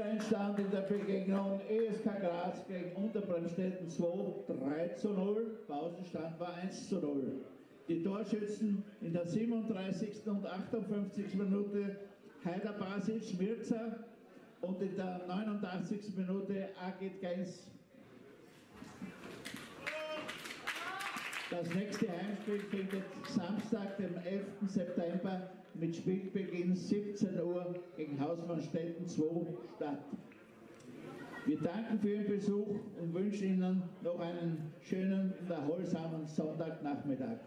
entstand in der Begegnung ESK Graz gegen Unterpremstätten 2:3:0, Pausenstand war 1:0. Die Torschützen in der 37. und 58. Minute Hajdarpasic, Mirza und in der 89. Minute Agit Genc. Das nächste Heimspiel findet Samstag, dem 11. September mit Spielbeginn 17 Uhr gegen Hausmannstätten 2 statt. Wir danken für Ihren Besuch und wünschen Ihnen noch einen schönen und erholsamen Sonntagnachmittag.